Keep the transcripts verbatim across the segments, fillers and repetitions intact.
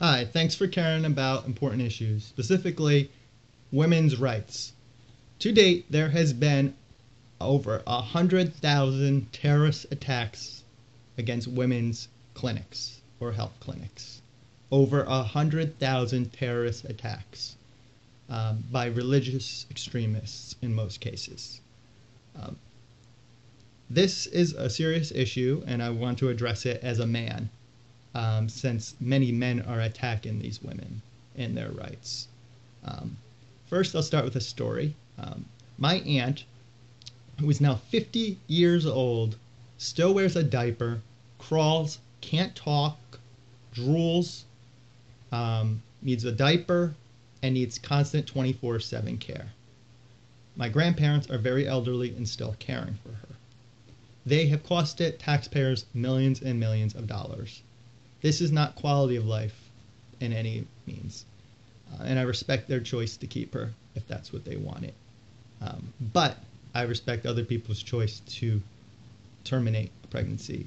Hi, thanks for caring about important issues, specifically women's rights. To date, there has been over one hundred thousand terrorist attacks against women's clinics or health clinics. Over one hundred thousand terrorist attacks um, by religious extremists in most cases. Um, this is a serious issue, and I want to address it as a man, um, since many men are attacking these women and their rights. Um, first, I'll start with a story. Um, my aunt, who is now fifty years old, still wears a diaper, crawls, can't talk, drools, um, needs a diaper, and needs constant twenty-four seven care. My grandparents are very elderly and still caring for her. They have cost it taxpayers millions and millions of dollars. This is not quality of life in any means, uh, and I respect their choice to keep her if that's what they wanted. Um, but I respect other people's choice to terminate a pregnancy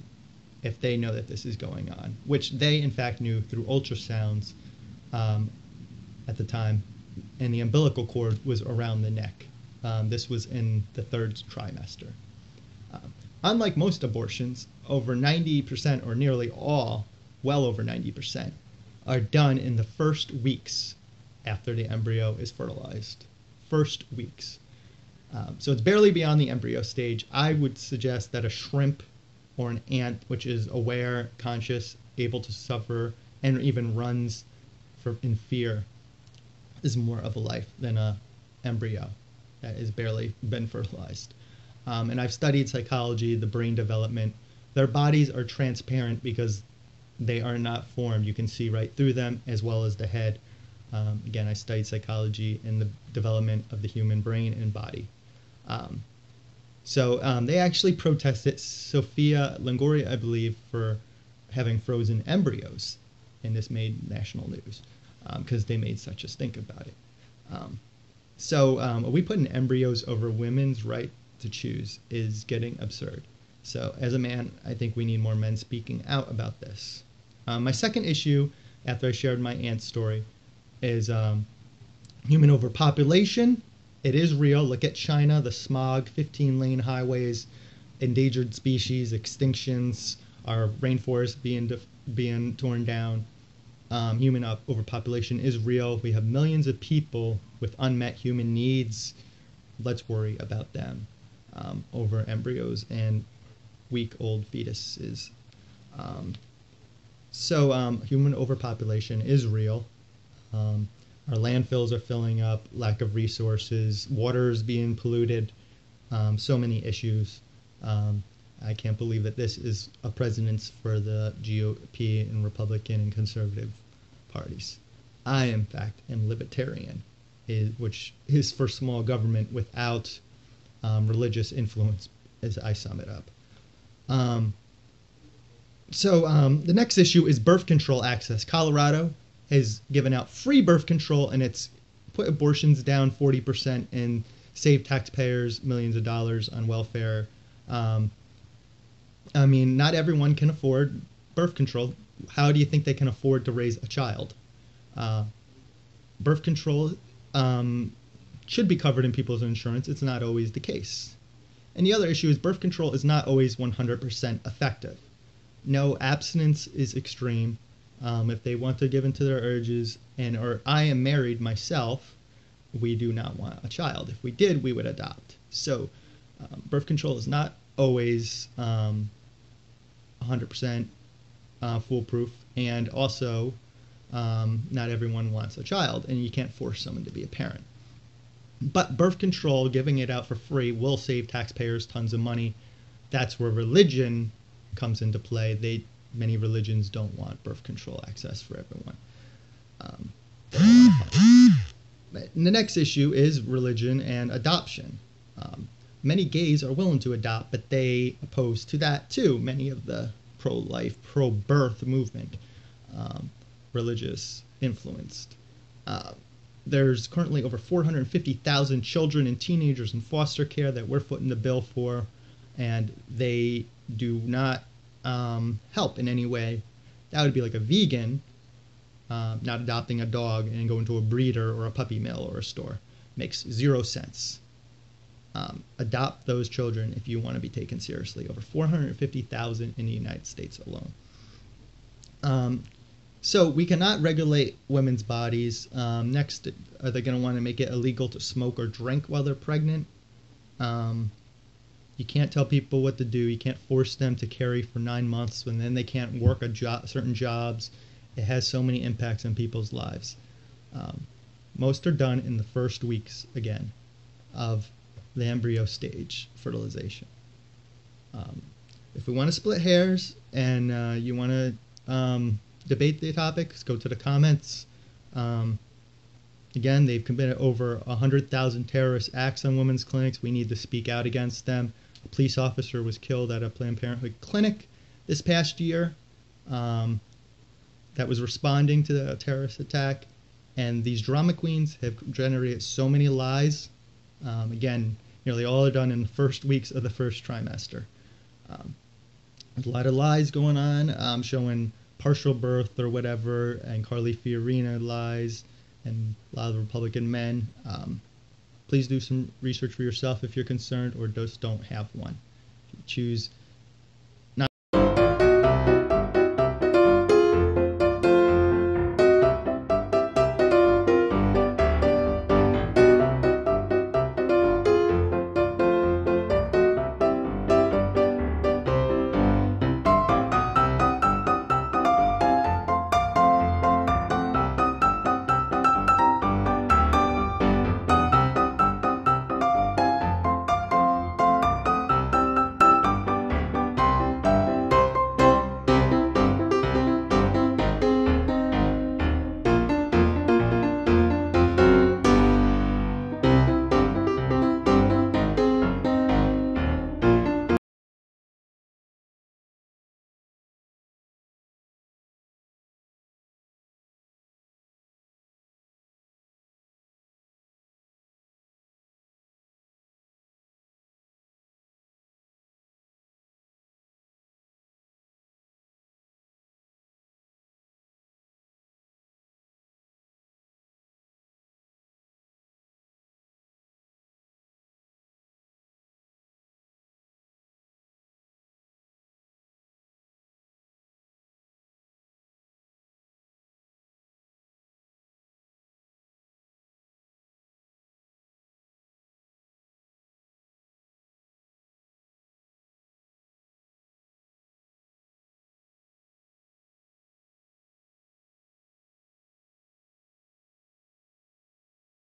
if they know that this is going on, which they in fact knew through ultrasounds um, at the time, and the umbilical cord was around the neck. Um, this was in the third trimester. Um, unlike most abortions, over ninety percent or nearly all, well over ninety percent, are done in the first weeks after the embryo is fertilized. First weeks. Um, so it's barely beyond the embryo stage. I would suggest that a shrimp or an ant, which is aware, conscious, able to suffer, and even runs for, in fear, is more of a life than a embryo that has barely been fertilized. Um, and I've studied psychology, the brain development. Their bodies are transparent because they are not formed. You can see right through them, as well as the head. Um, again, I studied psychology and the development of the human brain and body. Um, So um, they actually protested Sophia Longoria, I believe, for having frozen embryos. And this made national news because um, they made such a stink about it. Um, so um, are we putting embryos over women's right to choose is getting absurd. So as a man, I think we need more men speaking out about this. Um, my second issue, after I shared my aunt's story, is um, human overpopulation. It is real. Look at China, the smog, fifteen lane highways, endangered species, extinctions, our rainforests being, being torn down. Um, human up overpopulation is real. We have millions of people with unmet human needs. Let's worry about them um, over embryos and week-old fetuses. Um, so um, human overpopulation is real. Um, Our landfills are filling up, lack of resources, water is being polluted, um, so many issues. Um, I can't believe that this is a precedent for the G O P and Republican and conservative parties. I, in fact, am libertarian, is, which is for small government without um, religious influence, as I sum it up. Um, so um, the next issue is birth control access. Colorado has given out free birth control, and it's put abortions down forty percent and saved taxpayers millions of dollars on welfare. Um, I mean, not everyone can afford birth control. How do you think they can afford to raise a child? Uh, birth control um, should be covered in people's insurance. It's not always the case. And the other issue is birth control is not always one hundred percent effective. No, abstinence is extreme. Um, if they want to give in to their urges, and or I am married myself, we do not want a child. If we did, we would adopt. So um, birth control is not always um, one hundred percent uh, foolproof, and also um, not everyone wants a child, and you can't force someone to be a parent. But birth control, giving it out for free, will save taxpayers tons of money. That's where religion comes into play. They Many religions don't want birth control access for everyone. Um, but the next issue is religion and adoption. Um, many gays are willing to adopt, but they oppose to that too. Many of the pro-life, pro-birth movement, um, religious influenced. Uh, there's currently over four hundred fifty thousand children and teenagers in foster care that we're footing the bill for, and they do not Um, help in any way. That would be like a vegan uh, not adopting a dog and going to a breeder or a puppy mill or a store. Makes zero sense. Um, adopt those children if you want to be taken seriously. Over four hundred fifty thousand in the United States alone. Um, so we cannot regulate women's bodies. Um, next, are they going to want to make it illegal to smoke or drink while they're pregnant? Um, you can't tell people what to do. You can't force them to carry for nine months and then they can't work a job, certain jobs. It has so many impacts on people's lives. Um, most are done in the first weeks, again, of the embryo stage fertilization. Um, if we want to split hairs and uh, you want to um, debate the topics, go to the comments. Um, again, they've committed over one hundred thousand terrorist acts on women's clinics. We need to speak out against them. A police officer was killed at a Planned Parenthood clinic this past year um, that was responding to the terrorist attack. And these drama queens have generated so many lies. Um, again, nearly all are done in the first weeks of the first trimester. Um, a lot of lies going on, um, showing partial birth or whatever, and Carly Fiorina lies, and a lot of Republican men. Um, please do some research for yourself if you're concerned, or just don't have one. If you choose